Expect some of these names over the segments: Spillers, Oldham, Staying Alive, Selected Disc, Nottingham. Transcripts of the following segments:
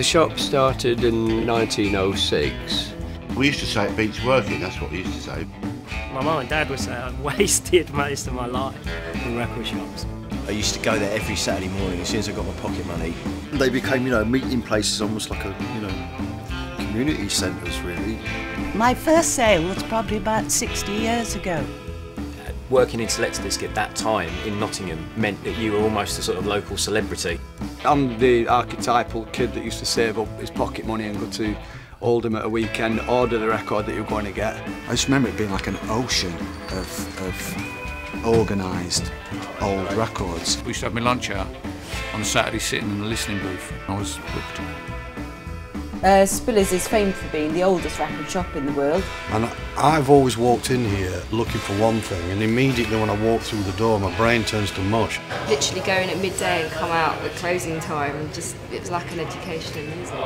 The shop started in 1906. We used to say it beats working, that's what we used to say. My mum and dad would say I wasted most of my life in record shops. I used to go there every Saturday morning as soon as I got my pocket money. They became, you know, meeting places, almost like a, you know, community centres really. My first sale was probably about 60 years ago. Working in Selected Disc at that time in Nottingham meant that you were almost a sort of local celebrity. I'm the archetypal kid that used to save up his pocket money and go to Oldham at a weekend, order the record that you were going to get. I just remember it being like an ocean of organised old records. We used to have my lunch hour on a Saturday sitting in the listening booth. I was hooked. Spillers is famed for being the oldest record shop in the world. And I've always walked in here looking for one thing, and immediately when I walk through the door my brain turns to mush. Literally go in at midday and come out at closing time, and just, it was like an education in music.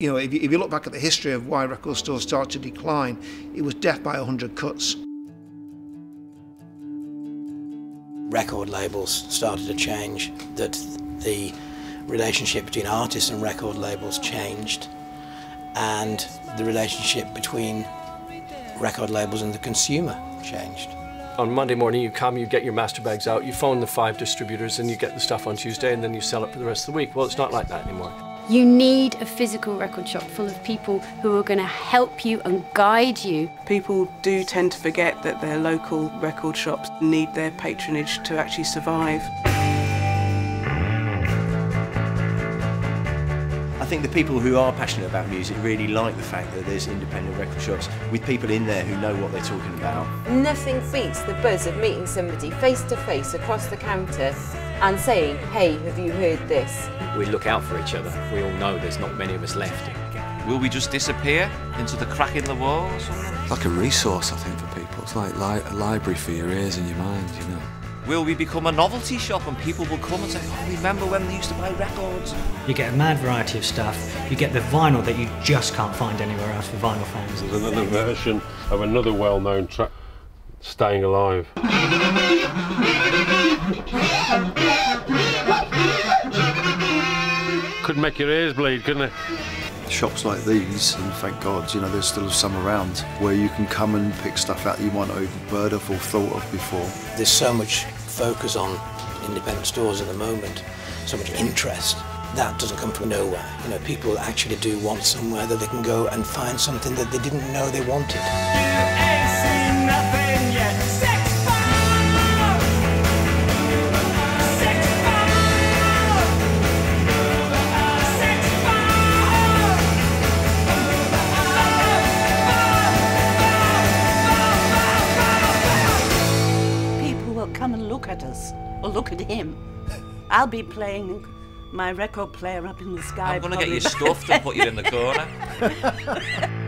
You know, if you look back at the history of why record stores start to decline, it was death by 100 cuts. Record labels started to change, that the relationship between artists and record labels changed, and the relationship between record labels and the consumer changed. On Monday morning you come, you get your master bags out, you phone the 5 distributors and you get the stuff on Tuesday and then you sell it for the rest of the week. Well, it's not like that anymore. You need a physical record shop full of people who are going to help you and guide you. People do tend to forget that their local record shops need their patronage to actually survive. I think the people who are passionate about music really like the fact that there's independent record shops with people in there who know what they're talking about. Nothing beats the buzz of meeting somebody face to face across the counter and saying, hey, have you heard this? We look out for each other. We all know there's not many of us left. Will we just disappear into the crack in the wall or something? It's like a resource, I think, for people. It's like a library for your ears and your mind, you know. Will we become a novelty shop and people will come and say, oh, remember when they used to buy records? You get a mad variety of stuff. You get the vinyl that you just can't find anywhere else for vinyl fans. There's another version of another well-known track, Staying Alive. Could make your ears bleed, couldn't it? Shops like these, and thank God, you know, there's still some around where you can come and pick stuff out that you might not even heard of or thought of before. There's so much focus on independent stores at the moment, so much interest. That doesn't come from nowhere. You know, people actually do want somewhere that they can go and find something that they didn't know they wanted. You ain't seen nothing yet. Come and look at us, or look at him. I'll be playing my record player up in the sky. I'm going to get you stuffed and put you in the corner.